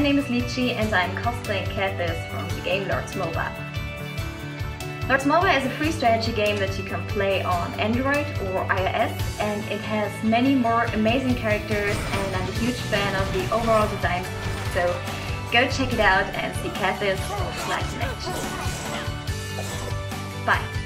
my name is Lichie and I'm cosplaying Kather from the game Lords Mobile. Lords Mobile is a free strategy game that you can play on Android or iOS, and it has many more amazing characters, and I'm a huge fan of the overall design, so go check it out and see Kather's full collection. Bye!